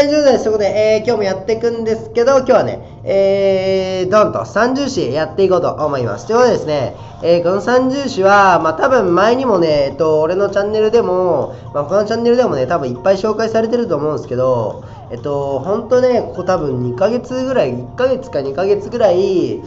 代、10代ということで、今日もやっていくんですけど、今日はね、ドンと三銃士やっていこうと思います。ということでですね、この三銃士は、まあ、多分前にもね、俺のチャンネルでも、まあ、このチャンネルでもね、多分いっぱい紹介されてると思うんですけど、ほんとね、ここ多分2ヶ月ぐらい、1ヶ月か2ヶ月ぐらい、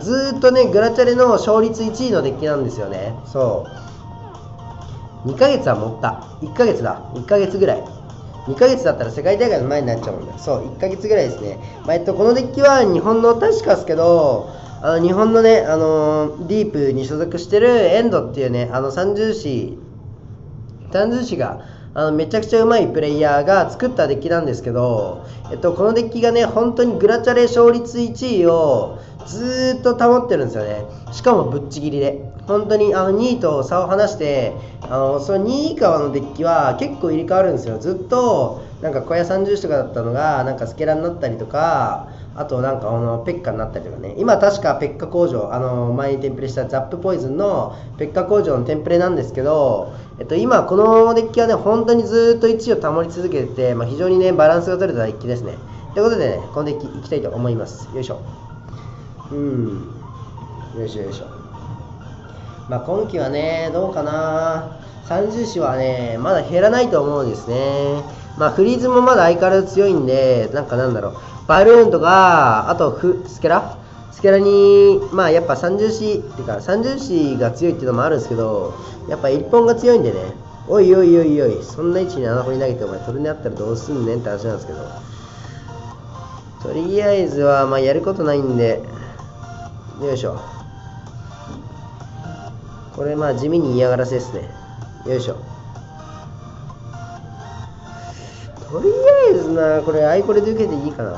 ずーっとね、グラチャレの勝率1位のデッキなんですよね。そう。2ヶ月は持った。1ヶ月だ。1ヶ月ぐらい。2ヶ月だったら世界大会の前になっちゃうんだ。そう、1ヶ月ぐらいですね。まあ、このデッキは日本の、確かですけど、日本のね、ディープに所属してるエンドっていうね、三銃士が、めちゃくちゃうまいプレイヤーが作ったデッキなんですけど、このデッキがね、本当にグラチャレ勝率1位をずーっと保ってるんですよね。しかもぶっちぎりで。本当に2位と差を離して、その2位以下のデッキは結構入れ替わるんですよ。ずっと、なんか小屋三銃士とかだったのが、なんかスケラになったりとか、あとなんかペッカになったりとかね。今確かペッカ工場、前にテンプレしたザップポイズンのペッカ工場のテンプレなんですけど、今このデッキはね、本当にずーっと1位を保り続けてて、まあ、非常にね、バランスが取れたデッキですね。ということでね、このデッキいきたいと思います。よいしょ。よいしょよいしょ。まあ、今期はね、どうかな。三銃士はね、まだ減らないと思うんですね。まあ、フリーズもまだ相変わらず強いんで、なんかなんだろう。バルーンとか、あとスケラに、まあやっぱ三銃士っていうか、三銃士が強いっていうのもあるんですけど、やっぱ一本が強いんでね、おいおいおいおい、そんな位置に穴掘り投げてお前トルネあったらどうすんねんって話なんですけど、とりあえずはまあやることないんで、よいしょ。これまあ地味に嫌がらせですね。よいしょ。とりあえずな、これアイコレで受けていいかな。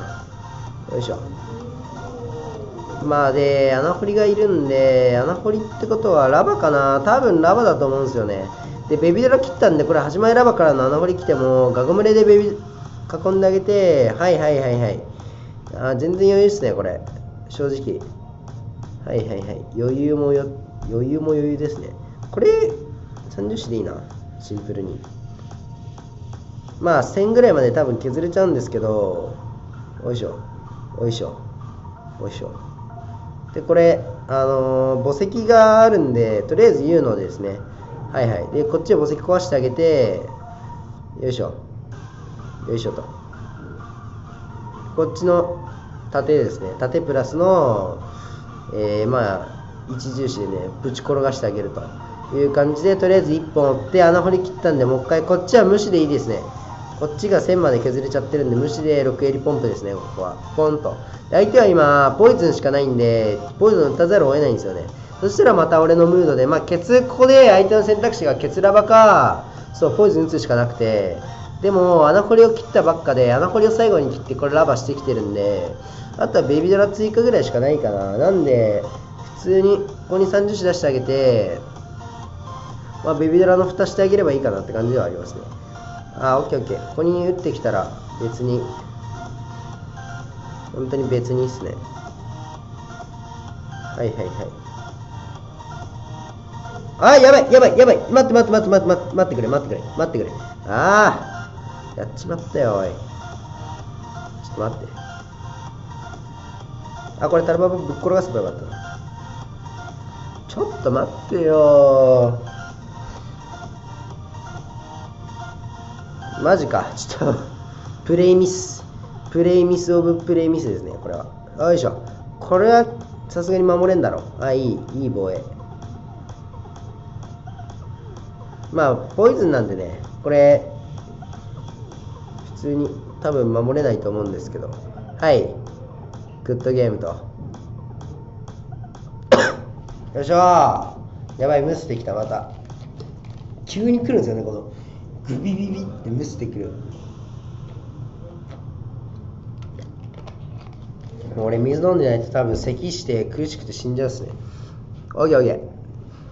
よいしょ。まあで、穴掘りがいるんで、穴掘りってことはラバかな。多分ラバだと思うんですよね。で、ベビドラ切ったんで、これ始まりラバからの穴掘り来ても、ガゴムレでベビ囲んであげて、はいはいはいはい。あ、全然余裕っすね、これ。正直。はいはいはい。余裕も余裕ですね。これ、三銃士でいいな。シンプルに。まあ、1000ぐらいまで多分削れちゃうんですけど、おいしょ。おいしょ。おいしょ。で、これ、墓石があるんで、とりあえず言うのですね。はいはい。で、こっちを墓石壊してあげて、よいしょ。よいしょと。こっちの盾ですね。盾プラスの、まあ、一重視でね、ぶち転がしてあげるという感じで、とりあえず1本折って穴掘り切ったんで、もう一回、こっちは無視でいいですね。こっちが1000まで削れちゃってるんで、無視で6エリポンプですね、ここは。ポンと。相手は今、ポイズンしかないんで、ポイズン打たざるを得ないんですよね。そしたらまた俺のムードで、まあ、ここで相手の選択肢がケツラバか、そう、ポイズン打つしかなくて、でも、穴掘りを切ったばっかで、穴掘りを最後に切って、これラバしてきてるんで、あとはベビドラ追加ぐらいしかないかな。なんで、普通に、ここに三銃士出してあげて、まあ、ベビドラの蓋してあげればいいかなって感じではありますね。あ、オッケーオッケー。ここに打ってきたら、別に、本当に別にいいっすね。はいはいはい。あ、やばいやばいやばい。待ってくれ。ああ、やっちまったよ、おい。ちょっと待って。あ、これタルバブぶっ転がせばよかったな。ちょっと待ってよ。マジか。ちょっとプレイミスオブプレイミスですね、これは。よいしょ。これはさすがに守れんだろう。あ、いい防衛。まあポイズンなんでね、これ普通に多分守れないと思うんですけど、はい、グッドゲームと。よいしょー。やばい、ムスできた。また急に来るんですよね、このグビビビって蒸してくる。俺水飲んでないと多分咳して苦しくて死んじゃうっすね。オッケーオッケー。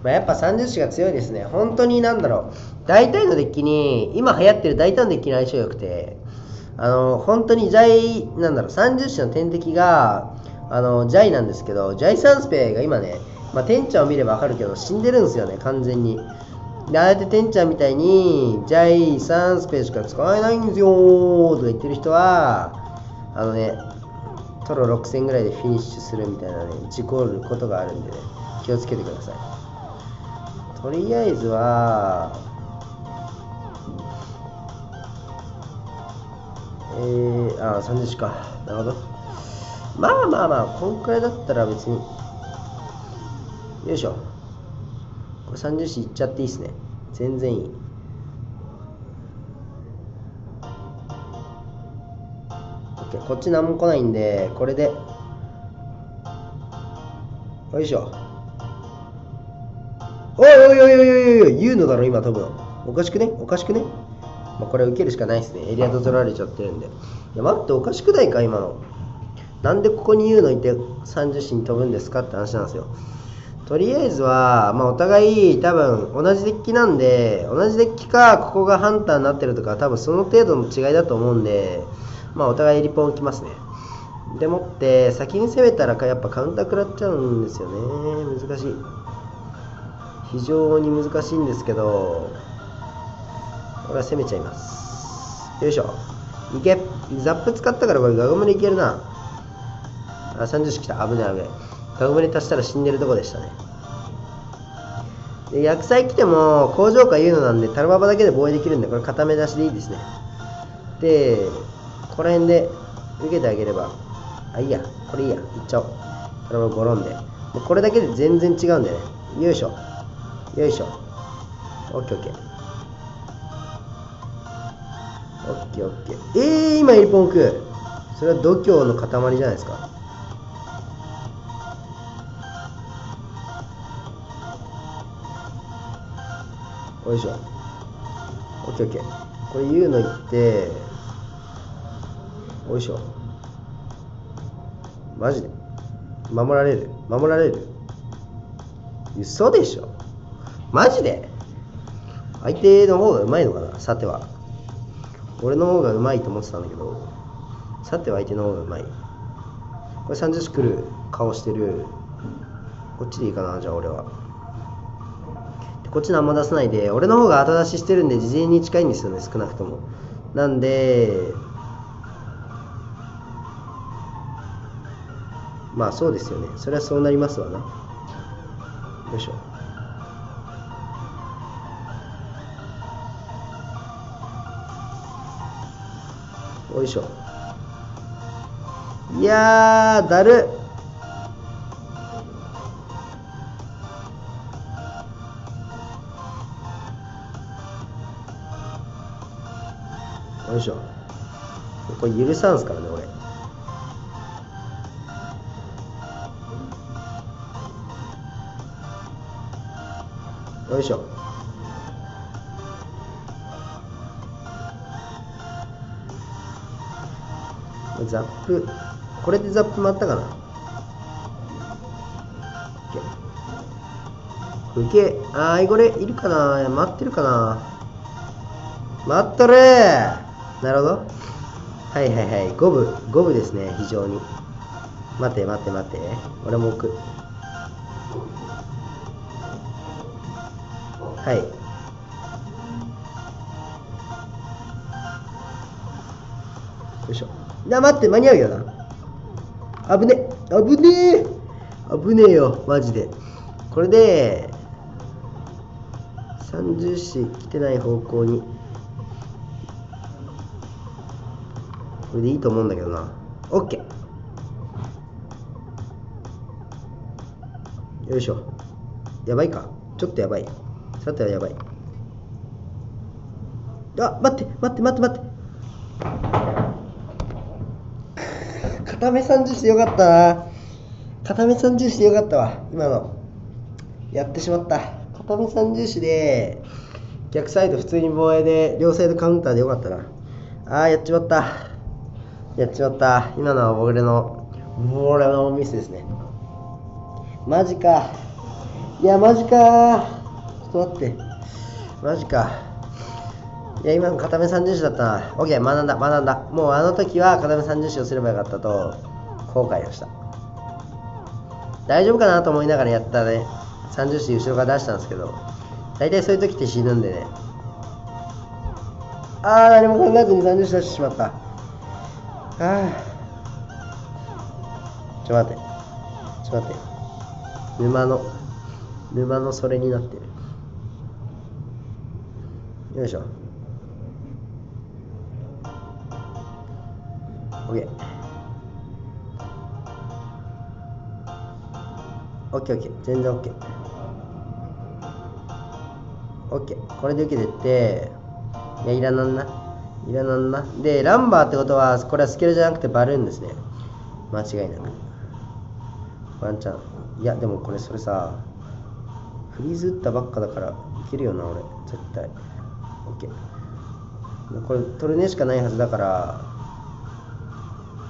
まあ、やっぱ三銃士が強いですね。本当になんだろう。大体のデッキに、今流行ってる大体のデッキの相性良くて、本当にジャイ、なんだろう、三銃士の天敵が、ジャイなんですけど、ジャイサンスペが今ね、まあ、天ちゃんを見ればわかるけど死んでるんですよね、完全に。だっててんちゃんみたいに、ジャイさんスペースしか使えないんですよーとか言ってる人は、あのね、トロ6000ぐらいでフィニッシュするみたいなね、事故ることがあるんでね、気をつけてください。とりあえずは、30時か。なるほど。まあまあまあ、こんくらいだったら別に。よいしょ。これ30時いっちゃっていいっすね。全然いい。OK。こっち何も来ないんで、これで。よいしょ。おいおいおいおいおいおい、言うのだろ、今飛ぶの。おかしくね？おかしくね？まあ、これ受けるしかないですね。エリアと取られちゃってるんで。いや、待って、おかしくないか、今の。なんでここに言うのいて30子に飛ぶんですかって話なんですよ。とりあえずは、まあ、お互い多分同じデッキなんで、同じデッキかここがハンターになってるとか、多分その程度の違いだと思うんで、まあ、お互いリポンきますね。でもって先に攻めたらやっぱカウンター食らっちゃうんですよね。難しい、非常に難しいんですけど、これは攻めちゃいます。よいしょ、いけ。ザップ使ったからこれガゴムでいけるな。あ、30子来た。危ない危ない。ガゴムで足したら死んでるとこでしたね。で、薬剤来ても工場かいうのなんで、タルババだけで防衛できるんで、これ固め出しでいいですね。で、ここら辺で受けてあげれば、あ、いいや、これいいや、いっちゃおう。タルババゴロンで、もうこれだけで全然違うんでね。よいしょよいしょ。オッケーオッケーオッケーオッケー。今1本食う。それは度胸の塊じゃないですか。よいしょ。オッケーオッケー。これ言うの言って、よいしょ。マジで。守られる。守られる。嘘でしょ。マジで。相手の方がうまいのかな。さては。俺の方がうまいと思ってたんだけど、さては相手の方がうまい。これ30子来る顔してる。こっちでいいかな。じゃあ俺はこっち何も出さないで、俺の方が後出ししてるんで自陣に近いんですよね、少なくとも。なんでまあそうですよね、それはそうなりますわな。よいしょ。よいしょ。いやー、だる。よいしょ。これ許さんすからね、俺。よいしょ。ザップ、これでザップ回ったかな。受け、あー、いこれいるかな、待ってるかな、待っとる。なるほど。はいはいはい、五分五分ですね、非常に。待て待て待て、俺も置く。はい、よいしょ。な、待って、間に合うよな。危ね危ね危ねえよ、マジで。これで30子来てない方向に、これでいいと思うんだけどな。 OK。 よいしょ。やばいか、ちょっとやばい。さてはやばい。あ、待って待って待って待って、片目30子よかったな。片目30子よかったわ、今の。やってしまった。片目30子で逆サイド普通に防衛で、両サイドカウンターでよかったな。あー、やっちまった、やっちまった。今のは俺のミスですね。マジか。いや、マジか。ちょっと待って、マジか。いや、今の片目30子だったな。 OK、 学んだ学んだ。もうあの時は片目30子をすればよかったと後悔をした。大丈夫かなと思いながらやったね。30子後ろから出したんですけど、大体そういう時って死ぬんでね。ああ、何も考えずに30出してしまった。ちょっと待って。沼のそれになってる。よいしょ。オッケー。全然オッケー。これで受けてって、いらなんな。で、ランバーってことは、これはスケールじゃなくてバルーンですね。間違いなく。ワンチャン。いや、でもこれ、それさ、フリーズ打ったばっかだから、いけるよな、俺。絶対。オッケー。これ、トルネしかないはずだから、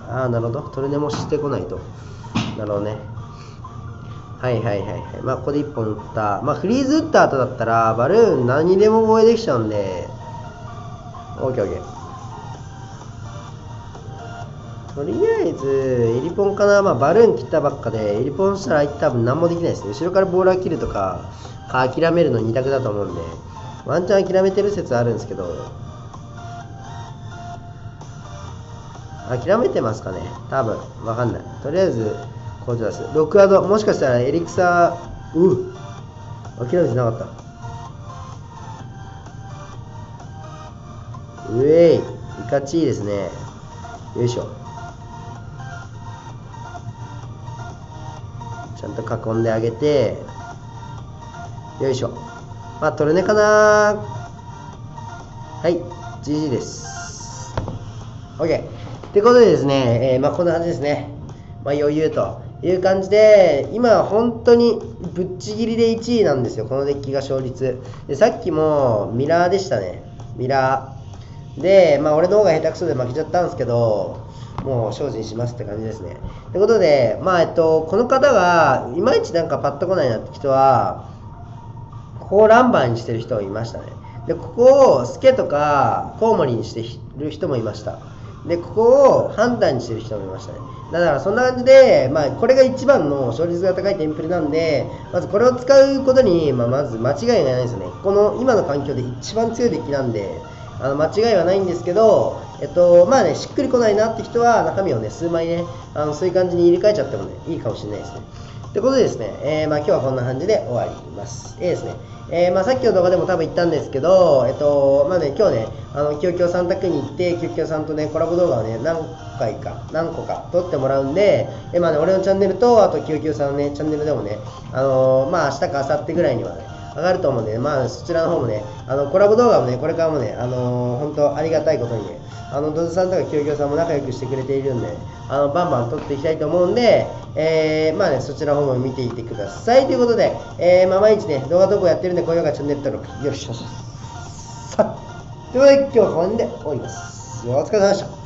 ああ、なるほど。トルネもしてこないと。なるほどね。はい。まあ、ここで1本打った。まあ、フリーズ打った後だったら、バルーン何でも防衛できちゃうんで、オッケー。とりあえず、エリポンかな。まあ、バルーン切ったばっかで、エリポンしたら相手多分何もできないですね。後ろからボーラー切るとか、諦めるの2択だと思うんで、ワンチャン諦めてる説あるんですけど、諦めてますかね。多分、わかんない。とりあえず、こうじゃ出す。6ヤード、もしかしたらエリクサー、諦めてなかった。うえい、イカチーですね。よいしょ。ちゃんと囲んであげて、よいしょ。まあ、トルネかな。はい、GG です。OK。ってことでですね、まあ、こんな感じですね。まあ、余裕という感じで、今本当にぶっちぎりで1位なんですよ、このデッキが勝率で。さっきもミラーでしたね。ミラーで、まあ、俺の方が下手くそで負けちゃったんですけど、もう精進しますって感じですね。ってことで、まあ、この方がいまいちなんかパッとこないなって人は、ここをランバーにしてる人いましたね。で、ここをスケとかコウモリにしてる人もいました。で、ここを判断にしてる人もいましたね。だからそんな感じで、まあ、これが一番の勝率が高いテンプレなんで、まずこれを使うことに、まあ、まず間違いがないですよね。この今の環境で一番強いデッキなんで、間違いはないんですけど、まあね、しっくりこないなって人は中身をね、数枚ね、そういう感じに入れ替えちゃってもね、いいかもしれないですね。ってことでですね、まあ、今日はこんな感じで終わります。ですね。まあ、さっきの動画でも多分言ったんですけど、まあね、今日ね、キヨキヨさん宅に行って、キヨキヨさんとね、コラボ動画をね、何個か撮ってもらうんで、まあね、俺のチャンネルと、あとキヨキヨさんのね、チャンネルでもね、まあ、明日か明後日ぐらいにはね、上がると思うんで、まあ、そちらの方もね、コラボ動画もね、これからもね、本当ありがたいことにね、ドズさんとかキヨキヨさんも仲良くしてくれているんで、バンバン撮っていきたいと思うんで、まあね、そちらの方も見ていてください。ということで、まあ、毎日ね、動画投稿やってるんで、高評価、チャンネル登録、よろしくお願いします。ということで、今日はこの辺で終わります。お疲れ様でした。